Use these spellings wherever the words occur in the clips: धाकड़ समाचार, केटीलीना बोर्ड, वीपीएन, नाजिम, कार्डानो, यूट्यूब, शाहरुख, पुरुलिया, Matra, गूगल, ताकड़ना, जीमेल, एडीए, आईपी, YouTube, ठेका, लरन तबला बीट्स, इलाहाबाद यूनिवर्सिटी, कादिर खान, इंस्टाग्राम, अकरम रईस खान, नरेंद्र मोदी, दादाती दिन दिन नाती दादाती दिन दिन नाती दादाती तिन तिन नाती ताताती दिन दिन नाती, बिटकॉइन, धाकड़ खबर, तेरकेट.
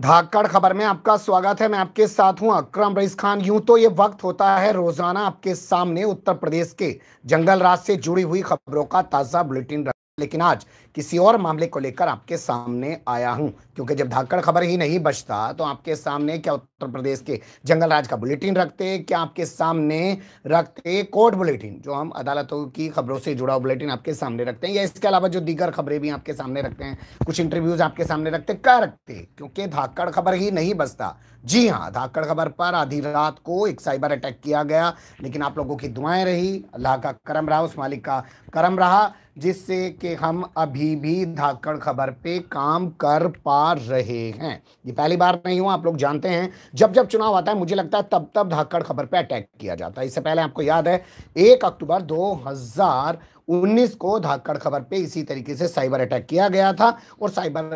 धाकड़ खबर में आपका स्वागत है। मैं आपके साथ हूं अकरम रईस खान। यूं तो ये वक्त होता है रोजाना आपके सामने उत्तर प्रदेश के जंगल राज से जुड़ी हुई खबरों का ताज़ा बुलेटिन, लेकिन आज किसी और मामले को लेकर आपके सामने आया हूं, क्योंकि जब धाकड़ खबर ही नहीं बचता तो आपके सामने क्या उत्तर प्रदेश के जंगल राज का बुलेटिन रखते, क्या आपके सामने रखते कोर्ट बुलेटिन, जो हम अदालतों की खबरों से जुड़ा बुलेटिन आपके सामने रखते हैं, या इसके अलावा जो दीगर खबरें भी आपके सामने रखते हैं, कुछ इंटरव्यूज आपके सामने रखते, क्या रखते, क्योंकि धाकड़ खबर ही नहीं बचता। जी हाँ, धाकड़ खबर पर आधी रात को एक साइबर अटैक किया गया, लेकिन आप लोगों की दुआएं रही, अल्लाह का करम रहा, उस मालिक का करम रहा, जिससे कि हम अभी भी धाकड़ खबर पे काम कर पा रहे हैं। ये पहली बार नहीं हुआ, आप लोग जानते हैं जब जब चुनाव आता है मुझे लगता है तब तब धाकड़ खबर पे अटैक किया जाता है। इससे पहले आपको याद है 1 अक्टूबर 2019 को धाकड़ खबर पे इसी तरीके से साइबर अटैक किया गया था और साइबर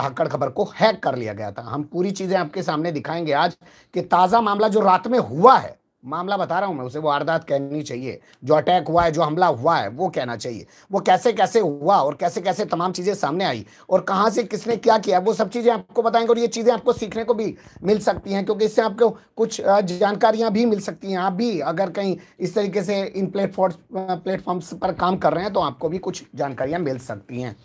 धाकड़ खबर को हैक कर लिया गया था। हम पूरी चीजें आपके सामने दिखाएंगे आज कि ताजा मामला जो रात में हुआ है, मामला बता रहा हूं मैं, उसे वारदात कहनी चाहिए, जो अटैक हुआ है, जो हमला हुआ है वो कहना चाहिए, वो कैसे कैसे हुआ और कैसे कैसे तमाम चीजें सामने आई और कहां से किसने क्या किया, वो सब चीजें आपको बताएंगे और ये चीजें आपको सीखने को भी मिल सकती हैं, क्योंकि इससे आपको कुछ जानकारियां भी मिल सकती हैं। आप भी अगर कहीं इस तरीके से इन प्लेटफॉर्म्स पर काम कर रहे हैं तो आपको भी कुछ जानकारियां मिल सकती हैं।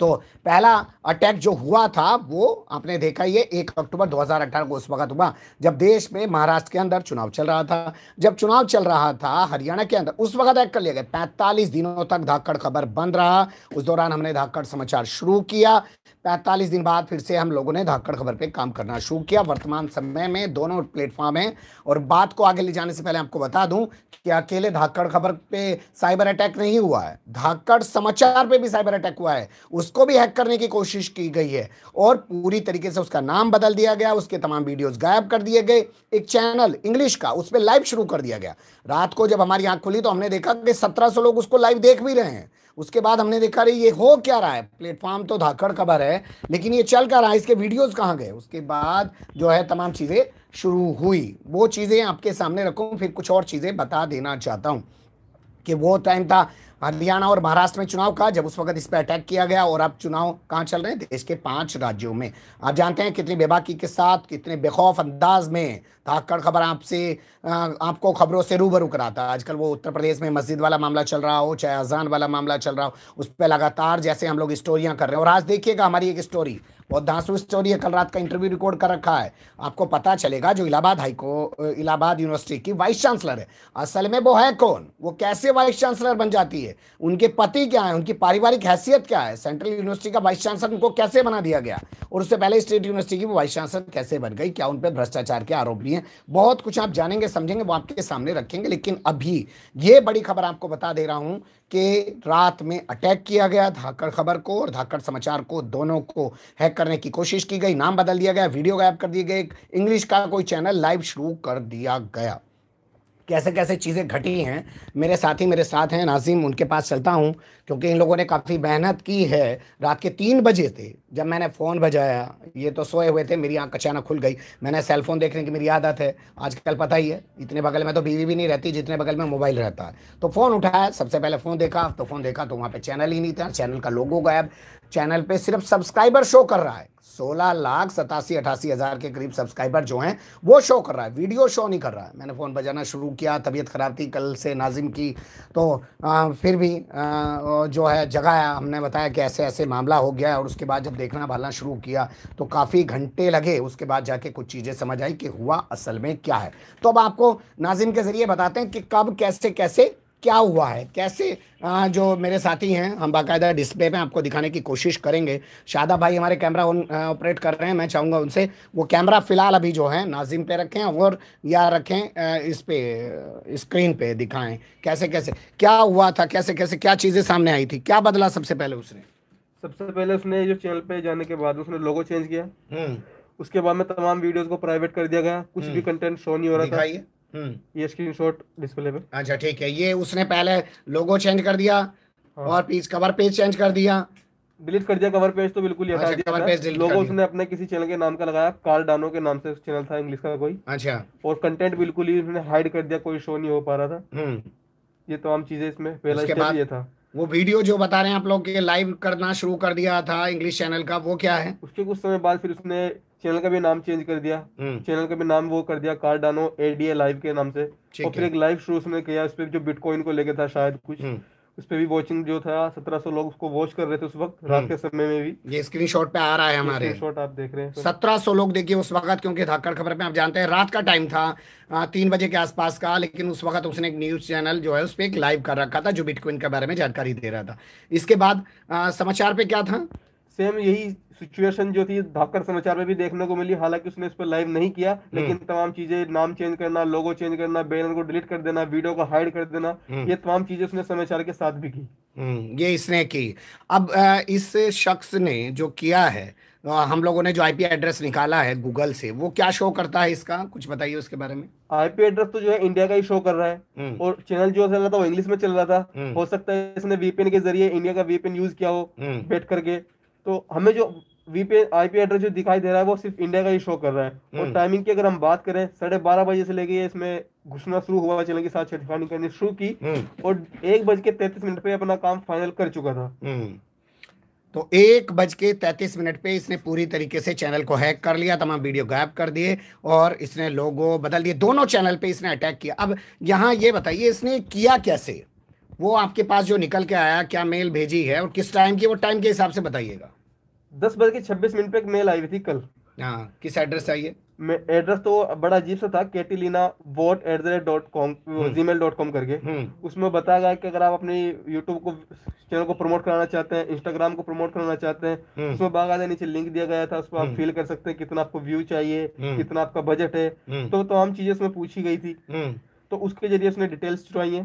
तो पहला अटैक जो हुआ था वो आपने देखा, ये 1 अक्टूबर 2018 को उस वक्त हुआ जब देश में महाराष्ट्र के अंदर चुनाव चल रहा था। जब चुनाव चल रहा था हरियाणा के अंदर उस वक्त हैक कर लिया गया। 45 दिनों तक धाकड़ खबर बंद रहा। उस दौरान हमने धाकड़ समाचार शुरू किया। 45 दिन बाद फिर से हम लोगों ने धाकड़ खबर पर काम करना शुरू किया। वर्तमान समय में दोनों प्लेटफॉर्म हैं और बात को आगे ले जाने से पहले आपको बता दूं कि अकेले धाकड़ खबर पर साइबर अटैक नहीं हुआ है, धाकड़ समाचार पर भी साइबर अटैक हुआ है, उसको भी हैक करने की कोशिश की गई है और पूरी तरीके से उसका नाम बदल दिया गया, उसके तमाम वीडियोस गायब कर दिए गए, एक चैनल इंग्लिश का उस पर लाइव शुरू कर दिया गया। रात को जब हमारी आंख खुली तो हमने देखा कि 1700 लोग उसको लाइव देख भी रहे हैं। उसके बाद हमने देखा रही ये हो क्या रहा है, प्लेटफॉर्म तो धाकड़ खबर है लेकिन ये चल क्या रहा है, इसके वीडियोज कहाँ गए। उसके बाद जो है तमाम चीजें शुरू हुई, वो चीजें आपके सामने रखूँ। फिर कुछ और चीजें बता देना चाहता हूँ कि वो टाइम था हरियाणा और महाराष्ट्र में चुनाव का, जब उस वक्त इस पर अटैक किया गया और अब चुनाव कहाँ चल रहे हैं, देश के 5 राज्यों में। आप जानते हैं कितनी बेबाकी के साथ, कितने बेखौफ अंदाज में धाकड़ खबर आपको खबरों से रूबरू कराता है। आजकल वो उत्तर प्रदेश में मस्जिद वाला मामला चल रहा हो, चाहे अजान वाला मामला चल रहा हो, उस पर लगातार जैसे हम लोग स्टोरियाँ कर रहे हैं। और आज देखिएगा हमारी एक स्टोरी, बहुत धांसू स्टोरी है, कल रात का इंटरव्यू रिकॉर्ड कर रखा है, आपको पता चलेगा जो इलाहाबाद यूनिवर्सिटी की वाइस चांसलर है, असल में वो है कौन, वो कैसे वाइस चांसलर बन जाती है, उनके पति क्या है, उनकी पारिवारिक हैसियत क्या है, सेंट्रल यूनिवर्सिटी का वाइस चांसलर उनको कैसे बना दिया गया और उससे पहले स्टेट यूनिवर्सिटी की वाइस चांसलर कैसे बन गई, क्या उन पर भ्रष्टाचार के आरोप भी हैं। बहुत कुछ आप जानेंगे, समझेंगे, वो आपके सामने रखेंगे, लेकिन अभी ये बड़ी खबर आपको बता दे रहा हूँ कि रात में अटैक किया गया, धाकड़ खबर को और धाकड़ समाचार को, दोनों को हैक करने की कोशिश की गई, नाम बदल दिया गया, वीडियो गायब कर दिए गए, इंग्लिश का कोई चैनल लाइव शुरू कर दिया गया। कैसे कैसे चीज़ें घटी हैं, मेरे साथी मेरे साथ हैं नाजिम, उनके पास चलता हूं क्योंकि इन लोगों ने काफ़ी मेहनत की है। रात के 3 बजे थे जब मैंने फ़ोन बजाया, ये तो सोए हुए थे, मेरी आंख अचानक खुल गई। मैंने सेलफोन देखने की मेरी आदत है आजकल, पता ही है, इतने बगल में तो बीवी भी नहीं रहती जितने बगल में मोबाइल रहता है। तो फ़ोन उठाया, सबसे पहले फ़ोन देखा तो वहाँ पर चैनल ही नहीं था, चैनल का लोगो गायब, चैनल पर सिर्फ सब्सक्राइबर शो कर रहा है, 16,87,000-88,000 के करीब सब्सक्राइबर जो हैं वो शो कर रहा है, वीडियो शो नहीं कर रहा है। मैंने फ़ोन बजाना शुरू किया, तबीयत ख़राब थी कल से नाजिम की, तो फिर भी जो है जगाया, हमने बताया कि ऐसे ऐसे मामला हो गया है और उसके बाद जब देखना भालना शुरू किया तो काफ़ी घंटे लगे, उसके बाद जाके कुछ चीज़ें समझ आई कि हुआ असल में क्या है। तो अब आपको नाजिम के ज़रिए बताते हैं कि कब कैसे कैसे क्या हुआ है, कैसे जो मेरे साथी हैं, हम बाकायदा डिस्प्ले में आपको दिखाने की कोशिश करेंगे। शादा भाई हमारे कैमरा ऑपरेट कर रहे हैं, मैं चाहूँगा उनसे वो कैमरा फ़िलहाल अभी जो है नाजिम पे रखें और या रखें इस पे स्क्रीन पे दिखाएं कैसे कैसे क्या हुआ था, कैसे कैसे क्या चीज़ें सामने आई थी, क्या बदला। सबसे पहले उसने जो चैनल पर जाने के बाद उसने लोगो चेंज किया, उसके बाद में तमाम वीडियोज़ को प्राइवेट कर दिया गया, कुछ भी कंटेंट शो नहीं हो रहा था। ये स्क्रीनशॉट डिस्प्ले पे, अच्छा ठीक है, ये उसने पहले लोगो चेंज कर दिया, हाँ। और पेज कवर पेज चेंज कर दिया, डिलीट कर दिया कवर पेज तो बिल्कुल ही हटा दिया। लोगो उसने अपने किसी चैनल के नाम का लगाया, कार्डानो के नाम से चैनल था इंग्लिश का कोई, अच्छा, और कंटेंट बिल्कुल ही उसने हाइड कर दिया, कोई शो नहीं हो पा रहा था। ये तमाम चीजें इसमें पहला स्टेप ये था। वो वीडियो जो बता रहे हैं आप लोग के लाइव करना शुरू कर दिया था इंग्लिश चैनल का, वो क्या है? उसके कुछ समय बाद फिर उसने चैनल का भी नाम चेंज कर दिया, चैनल का भी नाम वो कर दिया कार्डानो एडीए लाइव के नाम से। और फिर एक लाइव शो उसने किया, उस पर जो बिटकॉइन को लेकर था शायद कुछ, उस पे भी वॉचिंग जो था 1700 लोग उसको वॉच कर रहे थे उस वक्त रात के समय में भी। ये स्क्रीनशॉट पे आ रहा है हमारे, स्क्रीनशॉट आप देख रहे हैं 1700 लोग देखिए उस वक्त, क्योंकि धाकड़ खबर पे आप जानते हैं रात का टाइम था 3 बजे के आसपास का, लेकिन उस वक्त उसने एक न्यूज चैनल जो है उस पर एक लाइव कर रखा था जो बिटकॉइन के बारे में जानकारी दे रहा था। इसके बाद समाचार पे क्या था? सेम यही सिचुएशन जो थी धाकड़ समाचार में भी देखने को मिली, हालांकि उसने इस पर लाइव नहीं किया, लेकिन तमाम चीजें नाम चेंज करना, लोगो चेंज करना, बैनर को डिलीट कर देना, वीडियो को हाइड कर देना, ये तमाम चीजें उसने समाचार के साथ भी की। ये इसने की। अब इस शख्स ने जो किया है, हम लोगों ने जो आईपी एड्रेस निकाला है गूगल से, वो क्या शो करता है इसका कुछ बताइए उसके बारे में? आईपी एड्रेस तो जो है इंडिया का ही शो कर रहा है, और चैनल जो चल रहा था वो इंग्लिश में चल रहा था, हो सकता है इसने वीपीएन के जरिए इंडिया का वीपीएन यूज किया हो बैठ करके, तो हमें जो वीपीएन आईपी एड्रेस जो दिखाई दे रहा है वो सिर्फ इंडिया का ही शो कर रहा है। और टाइमिंग की अगर हम बात करें 12:30 बजे से लेके इसमें घुसना शुरू हुआ, चैनल के साथ छेड़खानी करनी शुरू की, और 1:33 पे अपना काम फाइनल कर चुका था। तो 1:33 पे इसने पूरी तरीके से चैनल को हैक कर लिया, तमाम वीडियो गायब कर दिए और इसने लोगो बदल दिए, दोनों चैनल पे इसने अटैक किया। अब यहाँ ये बताइए इसने किया कैसे, वो आपके पास जो निकल के आया क्या मेल भेजी है और किस टाइम की, वो टाइम के हिसाब से बताइएगा। 10:26 पे एक मेल आई थी कल। हाँ, किस एड्रेस आई है? एड्रेस तो बड़ा अजीब सा था, केटीलीना बोर्ड @gmail.com करके। उसमें बताया गया कि अगर आप अपने यूट्यूब को चैनल को प्रमोट कराना चाहते हैं, इंस्टाग्राम को प्रमोट कराना चाहते हैं, उसमें बाकायदा नीचे लिंक दिया गया था, उसमें आप फिल कर सकते हैं कितना आपको व्यू चाहिए, कितना आपका बजट है, तो तमाम चीजें उसमें पूछी गई थी। तो उसके जरिए उसने डिटेल्स चुराई है।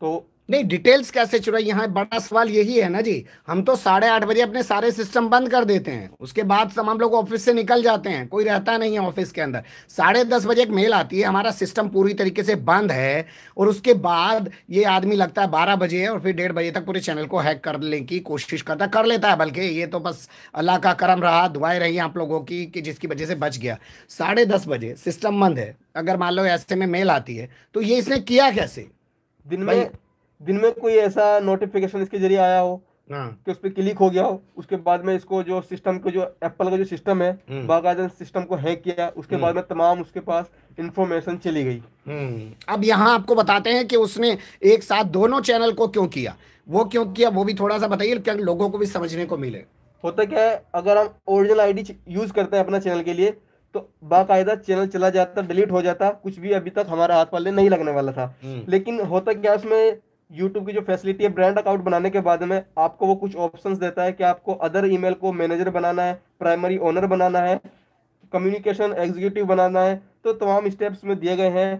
तो नहीं, डिटेल्स कैसे चुराई, यहाँ बड़ा सवाल यही है ना जी। हम तो 8:30 बजे अपने सारे सिस्टम बंद कर देते हैं, उसके बाद तमाम लोग ऑफिस से निकल जाते हैं, कोई रहता नहीं है ऑफिस के अंदर। 10:30 बजे एक मेल आती है, हमारा सिस्टम पूरी तरीके से बंद है, और उसके बाद ये आदमी लगता है 12 बजे है और फिर 1:30 बजे तक पूरे चैनल को हैक करने की कोशिश करता, कर लेता है। बल्कि ये तो बस अल्लाह का करम रहा, दुआएं रही आप लोगों की कि जिसकी वजह से बच गया। 10:30 बजे सिस्टम बंद है, अगर मान लो ऐसे में मेल आती है, तो ये इसने किया कैसे? दिन में कोई ऐसा नोटिफिकेशन इसके जरिए आया हो कि उस पर क्लिक हो गया हो, उसके बाद में इसको जो सिस्टम को, जो एप्पल का जो सिस्टम है, बाकायदा सिस्टम को हैक किया, उसके बाद में तमाम उसके पास इंफॉर्मेशन चली गई। अब यहाँ आपको बताते हैं कि उसने एक साथ दोनों चैनल को क्यों किया, वो भी थोड़ा सा बताइए क्या लोगों को भी समझने को मिले। होता क्या है, अगर हम ओरिजिनल आईडी यूज करते हैं अपना चैनल के लिए, तो बाकायदा चैनल चला जाता, डिलीट हो जाता, कुछ भी अभी तक हमारा हाथ वाले नहीं लगने वाला था। लेकिन होता क्या, उसमें YouTube की जो फैसिलिटी है, ब्रांड अकाउंट बनाने के बाद में आपको वो कुछ ऑप्शंस देता है कि आपको अदर ईमेल को मैनेजर बनाना है, प्राइमरी ओनर बनाना है, कम्युनिकेशन एग्जीक्यूटिव बनाना है, तो तमाम स्टेप्स में दिए गए हैं।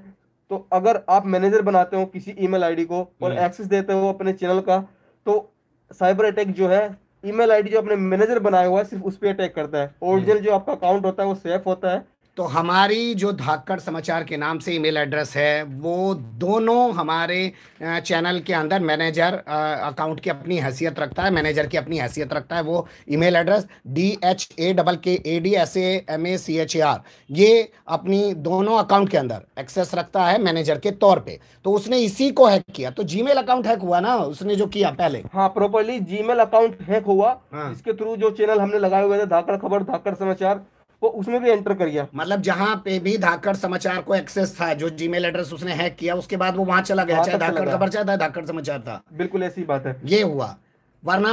तो अगर आप मैनेजर बनाते हो किसी ईमेल आईडी को और एक्सेस देते हो अपने चैनल का, तो साइबर अटैक जो है ईमेल आईडी जो अपने मैनेजर बनाया हुआ है सिर्फ उस पर अटैक करता है। ओरिजिनल जो आपका अकाउंट होता है वो सेफ होता है। तो हमारी जो धाकड़ समाचार के नाम से ईमेल एड्रेस है, वो दोनों हमारे चैनल के अंदर मैनेजर अकाउंट की अपनी हैसियत रखता है, मैनेजर की अपनी हैसियत रखता है। वो ईमेल एड्रेस DHAKKADSAMACHAR ये अपनी दोनों अकाउंट के अंदर एक्सेस रखता है मैनेजर के तौर पे। तो उसने इसी को हैक किया, तो जीमेल अकाउंट हैक हुआ ना उसने जो किया पहले। हाँ, प्रॉपरली जीमेल अकाउंट हैक हुआ, इसके थ्रू जो चैनल हमने लगाए हुए थे धाकड़ खबर, धाकड़ समाचार, वो उसमें भी एंटर कर गया। मतलब जहां पे भी धाकड़ समाचार को एक्सेस था, जो जीमेल एड्रेस उसने हैक किया, उसके बाद वो वहां चला गया, चाहे धाकड़ खबर था, धाकड़ समाचार था, बिल्कुल ऐसी बात है। ये हुआ, वरना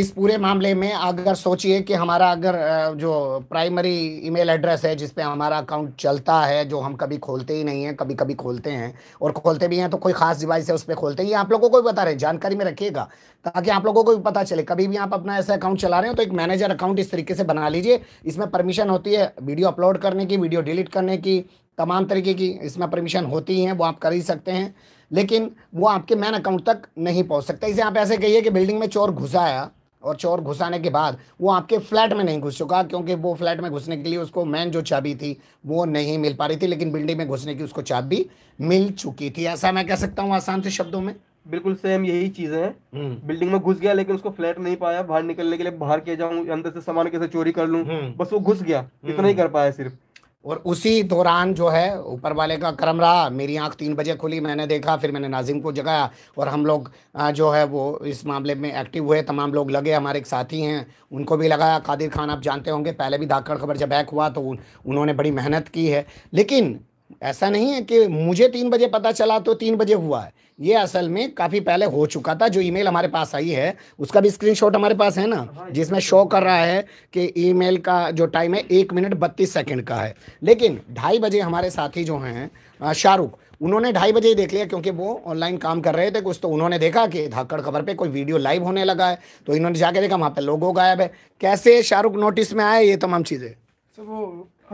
इस पूरे मामले में अगर सोचिए कि हमारा अगर जो प्राइमरी ईमेल एड्रेस है जिसपे हमारा अकाउंट चलता है, जो हम कभी खोलते ही नहीं है, कभी कभी खोलते हैं, और खोलते भी हैं तो कोई खास डिवाइस है उस पर खोलते ही। आप लोगों को भी बता रहे हैं, जानकारी में रखिएगा ताकि आप लोगों को भी पता चले, कभी भी आप अपना ऐसा अकाउंट चला रहे हो तो एक मैनेजर अकाउंट इस तरीके से बना लीजिए। इसमें परमिशन होती है वीडियो अपलोड करने की, वीडियो डिलीट करने की, तमाम तरीके की इसमें परमिशन होती हैं, वो आप कर ही सकते हैं, लेकिन वो आपके मैन अकाउंट तक नहीं पहुंच सकता। इसे आप ऐसे कहिए कि बिल्डिंग में चोर घुसा आया, और चोर घुसाने के बाद वो आपके फ्लैट में नहीं घुस चुका, क्योंकि वो फ्लैट में घुसने के लिए उसको मैन जो चाबी थी वो नहीं मिल पा रही थी, लेकिन बिल्डिंग में घुसने की उसको चाबी मिल चुकी थी। ऐसा मैं कह सकता हूँ आसान से शब्दों में। बिल्कुल सेम यही चीजें हैं, बिल्डिंग में घुस गया लेकिन उसको फ्लैट नहीं पाया, बाहर निकलने के लिए बाहर के जाऊं, अंदर से सामान कैसे चोरी कर लूं, बस वो घुस गया, इतना ही कर पाया सिर्फ। और उसी दौरान जो है ऊपर वाले का करम रहा। मेरी आंख 3 बजे खुली, मैंने देखा, फिर मैंने नाजिम को जगाया और हम लोग जो है वो इस मामले में एक्टिव हुए। तमाम लोग लगे, हमारे एक साथी हैं उनको भी लगाया। कादिर खान आप जानते होंगे, पहले भी धाकड़ खबर जब बैक हुआ तो उन्होंने बड़ी मेहनत की है। लेकिन ऐसा नहीं है कि मुझे 3 बजे पता चला तो 3 बजे हुआ है, ये असल में काफ़ी पहले हो चुका था। जो ईमेल हमारे पास आई है उसका भी स्क्रीनशॉट हमारे पास है ना, जिसमें शो कर रहा है कि ईमेल का जो टाइम है 1 मिनट 32 सेकंड का है। लेकिन 2:30 बजे हमारे साथी जो हैं शाहरुख, उन्होंने 2:30 बजे ही देख लिया, क्योंकि वो ऑनलाइन काम कर रहे थे कुछ, तो उन्होंने देखा कि धाकड़ खबर पे कोई वीडियो लाइव होने लगा है, तो इन्होंने जाके देखा वहाँ पर लोगों गायब है। कैसे शाहरुख नोटिस में आए, ये तमाम चीज़ें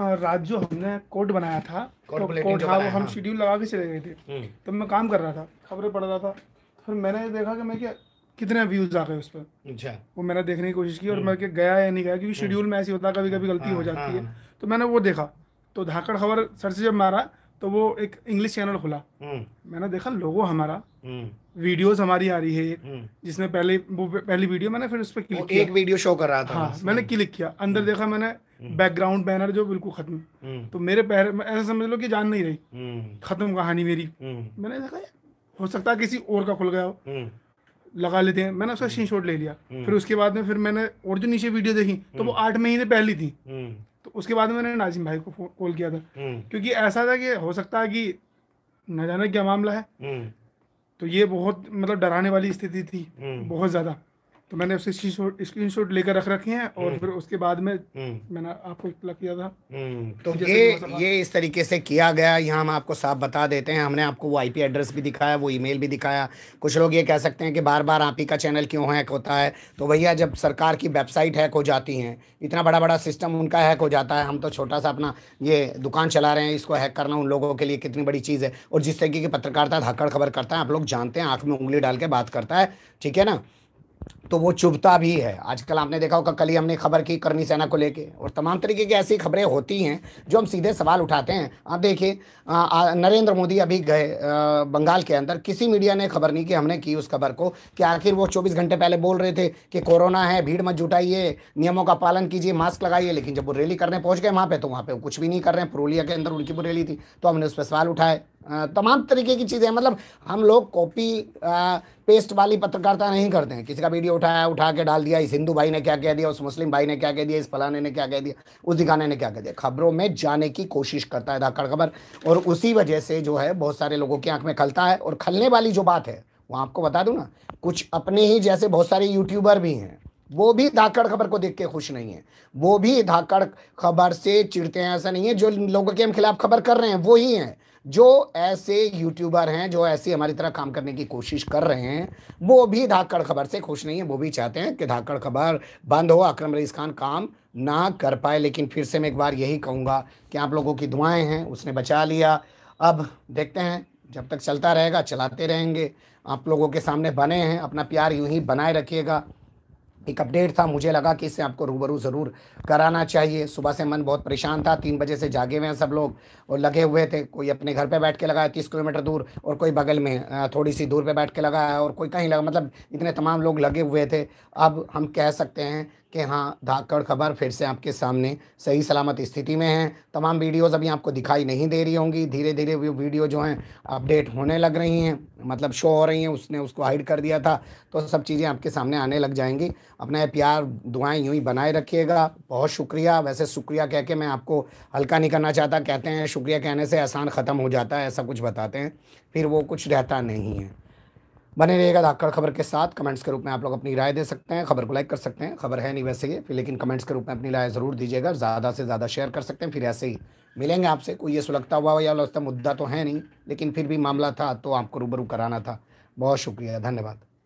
रात जो हमने कोर्ट बनाया था, कोर्ट था वो हम शेड्यूल लगा के चले गए थे। तब मैं काम कर रहा था, खबरें पढ़ रहा था, फिर मैंने देखा कि मैं क्या कितने व्यूज आ गए उस पर, वो मैंने देखने की कोशिश की और मैं क्या गया या नहीं गया, क्योंकि शेड्यूल में ऐसी होता है कभी कभी गलती हो जाती है। तो मैंने वो देखा, तो धाकड़ खबर सर से जब मारा तो वो एक इंग्लिश चैनल खुला, मैंने देखा लोगो हमारा, वीडियोस हमारी आ रही है, जिसमें पहली वीडियो मैंने फिर उस पर क्लिक किया, एक वीडियो शो कर रहा था। हाँ, मैंने क्लिक किया, अंदर देखा मैंने बैकग्राउंड बैनर जो बिल्कुल खत्म, तो मेरे पैर ऐसा समझ लो कि जान नहीं रही, खत्म कहानी मेरी। मैंने देखा हो सकता है किसी और का खुल गया हो, लगा लेते हैं, मैंने उसका स्क्रीनशॉट ले लिया। फिर उसके बाद में फिर मैंने और जो नीचे वीडियो देखी तो वो 8 महीने पहली थी। तो उसके बाद मैंने नाजिम भाई को कॉल किया था, क्योंकि ऐसा था कि हो सकता है कि न जाने क्या मामला है, तो ये बहुत मतलब डराने वाली स्थिति थी बहुत ज़्यादा। तो मैंने उससे स्क्रीनशॉट लेकर रख रखे हैं और फिर उसके बाद में मैंने आपको इत्तला किया था। तो ये इस तरीके से किया गया। यहाँ हम आपको साफ बता देते हैं, हमने आपको वो IP एड्रेस भी दिखाया, वो ईमेल भी दिखाया। कुछ लोग ये कह सकते हैं कि बार बार आप ही का चैनल क्यों हैक होता है, तो भैया जब सरकार की वेबसाइट हैक हो जाती हैं, इतना बड़ा बड़ा सिस्टम उनका हैक हो जाता है, हम तो छोटा सा अपना ये दुकान चला रहे हैं, इसको हैक करना उन लोगों के लिए कितनी बड़ी चीज़ है। और जिस तरीके की पत्रकारिता धाकड़ खबर करता है, आप लोग जानते हैं, आँख में उंगली डाल के बात करता है, ठीक है ना, तो वो चुभता भी है। आजकल आपने देखा होगा, कल ही हमने खबर की करनी सेना को लेके, और तमाम तरीके की ऐसी खबरें होती हैं जो हम सीधे सवाल उठाते हैं। आप देखिए, नरेंद्र मोदी अभी गए बंगाल के अंदर, किसी मीडिया ने खबर नहीं की, हमने की उस खबर को कि आखिर वो 24 घंटे पहले बोल रहे थे कि कोरोना है, भीड़ मत जुटाइए, नियमों का पालन कीजिए, मास्क लगाइए, लेकिन जब वो रैली करने पहुँच गए वहाँ पर, तो वहाँ पर कुछ भी नहीं कर रहे हैं। पुरुलिया के अंदर उनकी वो रैली थी, तो हमने उस पर सवाल उठाए। तमाम तरीके की चीज़ें, मतलब हम लोग कॉपी पेस्ट वाली पत्रकारिता नहीं करते हैं। किसी का वीडियो उठाया, उठा के डाल दिया, इस हिंदू भाई ने क्या कह दिया, उस मुस्लिम भाई ने क्या कह दिया, इस फलाने ने क्या कह दिया, उस दिखाने ने क्या कह दिया, खबरों में जाने की कोशिश करता है धाकड़ खबर, और उसी वजह से जो है बहुत सारे लोगों की आँख में खलता है। और खलने वाली जो बात है वो आपको बता दूँ ना, कुछ अपने ही जैसे बहुत सारे यूट्यूबर भी हैं, वो भी धाकड़ खबर को देख के खुश नहीं है, वो भी धाकड़ खबर से चिढ़ते हैं। ऐसा नहीं है जो लोगों के हम खिलाफ खबर कर रहे हैं वो ही हैं, जो ऐसे यूट्यूबर हैं, जो ऐसे हमारी तरह काम करने की कोशिश कर रहे हैं, वो भी धाकड़ खबर से खुश नहीं है, वो भी चाहते हैं कि धाकड़ खबर बंद हो, अकरम रईस खान काम ना कर पाए। लेकिन फिर से मैं एक बार यही कहूँगा कि आप लोगों की दुआएँ हैं, उसने बचा लिया। अब देखते हैं, जब तक चलता रहेगा चलाते रहेंगे, आप लोगों के सामने बने हैं, अपना प्यार यूँ ही बनाए रखिएगा। एक अपडेट था, मुझे लगा कि इससे आपको रूबरू ज़रूर कराना चाहिए। सुबह से मन बहुत परेशान था, 3 बजे से जागे हुए हैं सब लोग और लगे हुए थे, कोई अपने घर पे बैठ के लगाया 30 किलोमीटर दूर, और कोई बगल में थोड़ी सी दूर पे बैठ के लगाया, और कोई कहीं लगा, मतलब इतने तमाम लोग लगे हुए थे। अब हम कह सकते हैं कि हाँ, धाकड़ खबर फिर से आपके सामने सही सलामत स्थिति में है। तमाम वीडियोस अभी आपको दिखाई नहीं दे रही होंगी, धीरे धीरे वो वीडियो जो हैं अपडेट होने लग रही हैं, मतलब शो हो रही हैं, उसने उसको हाइड कर दिया था, तो सब चीज़ें आपके सामने आने लग जाएंगी। अपना प्यार दुआएं यूँ ही बनाए रखिएगा। बहुत शुक्रिया। वैसे शुक्रिया कह के मैं आपको हल्का नहीं करना चाहता, कहते हैं शुक्रिया कहने से एहसान ख़त्म हो जाता है, ऐसा कुछ बताते हैं, फिर वो कुछ रहता नहीं है। बने रहिएगा धाकड़ खबर के साथ। कमेंट्स के रूप में आप लोग अपनी राय दे सकते हैं, खबर को लाइक कर सकते हैं, खबर है नहीं वैसे ये, फिर लेकिन कमेंट्स के रूप में अपनी राय ज़रूर दीजिएगा, ज़्यादा से ज़्यादा शेयर कर सकते हैं। फिर ऐसे ही मिलेंगे आपसे, कोई ये सुलगता हुआ या लगता मुद्दा तो है नहीं, लेकिन फिर भी मामला था तो आपको रूबरू कराना था। बहुत शुक्रिया, धन्यवाद।